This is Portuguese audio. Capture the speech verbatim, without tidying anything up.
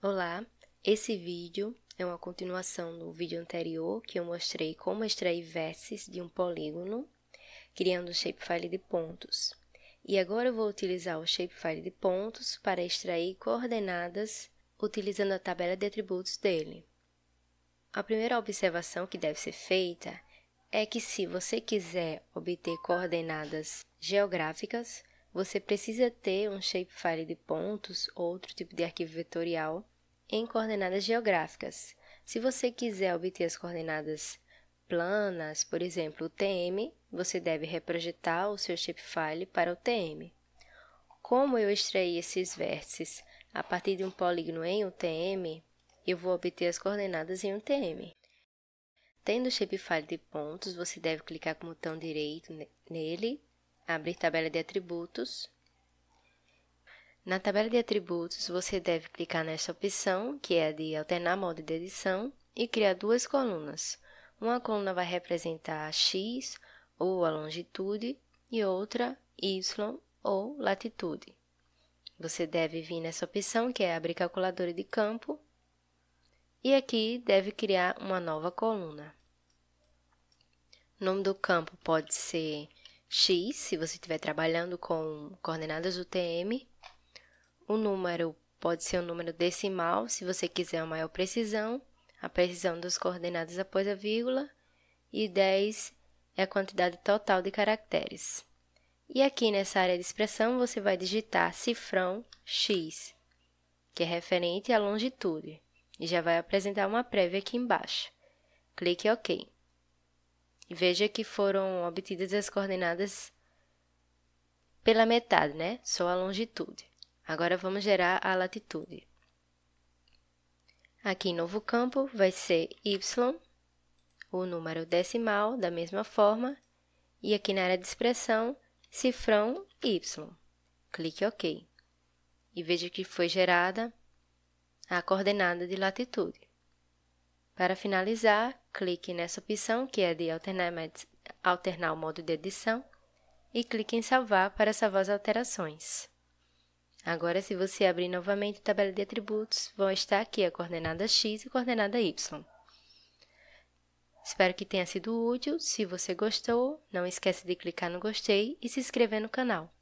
Olá, esse vídeo é uma continuação do vídeo anterior que eu mostrei como extrair vértices de um polígono, criando um shapefile de pontos. E agora eu vou utilizar o shapefile de pontos para extrair coordenadas utilizando a tabela de atributos dele. A primeira observação que deve ser feita é que se você quiser obter coordenadas geográficas, você precisa ter um shapefile de pontos ou outro tipo de arquivo vetorial em coordenadas geográficas. Se você quiser obter as coordenadas planas, por exemplo, U T M, você deve reprojetar o seu shapefile para U T M. Como eu extraí esses vértices a partir de um polígono em U T M, eu vou obter as coordenadas em U T M. Tendo o shapefile de pontos, você deve clicar com o botão direito nele, abrir tabela de atributos. Na tabela de atributos, você deve clicar nesta opção, que é a de alternar modo de edição, e criar duas colunas. Uma coluna vai representar a x, ou a longitude, e outra y, ou latitude. Você deve vir nessa opção, que é abrir calculadora de campo, e aqui deve criar uma nova coluna. O nome do campo pode ser x, se você estiver trabalhando com coordenadas U T M. O número pode ser um número decimal, se você quiser uma maior precisão, a precisão das coordenadas após a vírgula, e dez é a quantidade total de caracteres. E aqui nessa área de expressão, você vai digitar cifrão x, que é referente à longitude, e já vai apresentar uma prévia aqui embaixo. Clique em OK. Veja que foram obtidas as coordenadas pela metade, né? Só a longitude. Agora vamos gerar a latitude. Aqui, novo campo, vai ser y, o número decimal, da mesma forma. E aqui na área de expressão, cifrão y. Clique em OK. E veja que foi gerada a coordenada de latitude. Para finalizar, clique nessa opção, que é de alternar, alternar o modo de edição, e clique em salvar para salvar as alterações. Agora, se você abrir novamente a tabela de atributos, vão estar aqui a coordenada x e a coordenada y. Espero que tenha sido útil. Se você gostou, não esqueça de clicar no gostei e se inscrever no canal.